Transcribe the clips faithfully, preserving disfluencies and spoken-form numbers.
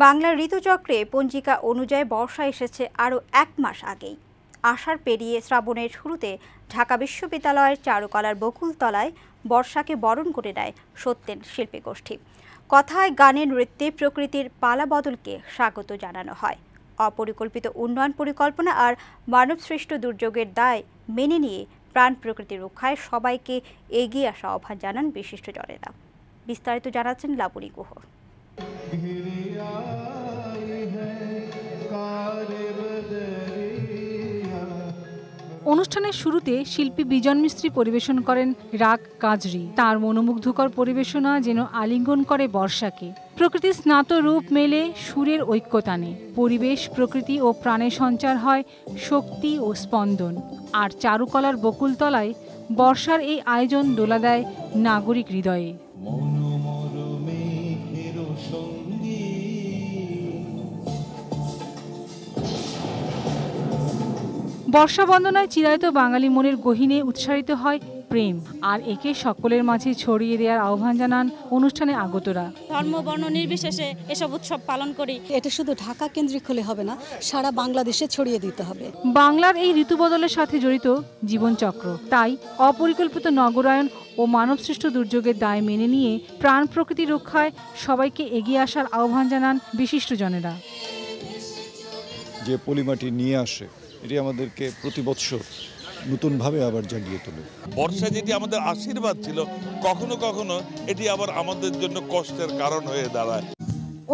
बांगलार ऋतुचक्रे पंजिका अनुयायी बर्षा एसेছে आरो एक मास आगेई। आषाढ़ पेरिये श्रावणेर शुरूते ढाका विश्वविद्यालयेर चारुकलार बकुलतलाय बर्षाके बरण करे नेয় सत्येन शिल्पी गोष्ठी। कथाय गाने नृत्ये प्रकृतिर पाला बदलके स्वागत जानानो हय। अपरिकल्पित उन्नयन परिकल्पना और मानवसृष्ट दुर्योगेर दाय मेने निये प्राण प्रकृति रक्षाय सबाइके एगिये आसार आह्वान जानान विशिष्टजनेरा। विस्तारित जानाচ্ছেন লাবণী গুহ। অনুষ্ঠানের শুরুতে শিল্পী বিজন মিস্ত্রি পরিবেশন করেন রাগ কাজরি। তার মনোমুগ্ধকর পরিবেশনা যেন আলিঙ্গন করে বর্ষাকে। প্রকৃতির স্নাত রূপ মেলে সুরের ঐক্যতানে। পরিবেশ, প্রকৃতি ও প্রাণে সঞ্চার হয় শক্তি ও স্পন্দন। আর চারুকলার বকুলতলায় বর্ষার এই আয়োজন দোলা দেয় নাগরিক হৃদয়ে। বর্ষা বন্দনায় চিরায়ত বাঙালি মনের গহিনে উৎসারিত হয় প্রেম। আর একে সকলের মাঝে ছড়িয়ে দেওয়ার আহ্বান জানান অনুষ্ঠানে আগতরা। ধর্ম বর্ণ নির্বিশেষে এসব উৎসব পালন করি। এটা শুধু ঢাকা কেন্দ্রিক হলে হবে না, সারা বাংলাদেশে ছড়িয়ে দিতে হবে। বাংলার এই ঋতু বদলের সাথে জড়িত জীবনচক্র। তাই অপরিকল্পিত নগরায়ন ও মানবসৃষ্ট দুর্যোগের দায় মেনে নিয়ে প্রাণ প্রকৃতি রক্ষায় সবাইকে এগিয়ে আসার আহ্বান জানান বিশিষ্টজনেরা। যে পলিমাটি নিয়ে আসে এটি আমাদেরকে প্রতি বৎসর নতুনভাবে আবার জাগিয়ে তোলে। বর্ষা যেটি আমাদের আশীর্বাদ ছিল, কখনো কখনো এটি আবার আমাদের জন্য কষ্টের কারণ হয়ে দাঁড়ায়।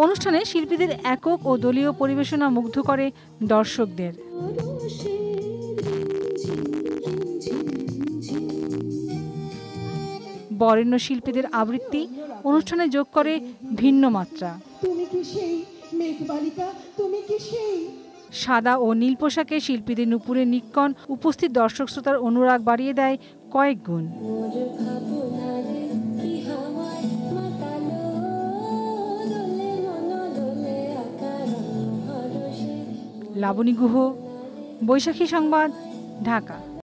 অনুষ্ঠানে শিল্পীদের একক ও দলীয় পরিবেশনা মুগ্ধ করে দর্শকদের। বরেণ্য শিল্পীদের আবৃত্তি অনুষ্ঠানে যোগ করে ভিন্ন মাত্রা। তুমি কি সেই মেঘবালিকা, তুমি কি সেই। সাদা ও নীল পোশাকে শিল্পীদের নুপুরের নিক্ষণ উপস্থিত দর্শক শ্রোতার অনুরাগ বাড়িয়ে দেয় কয়েক গুণ। লাবণী গুহ, বৈশাখী সংবাদ, ঢাকা।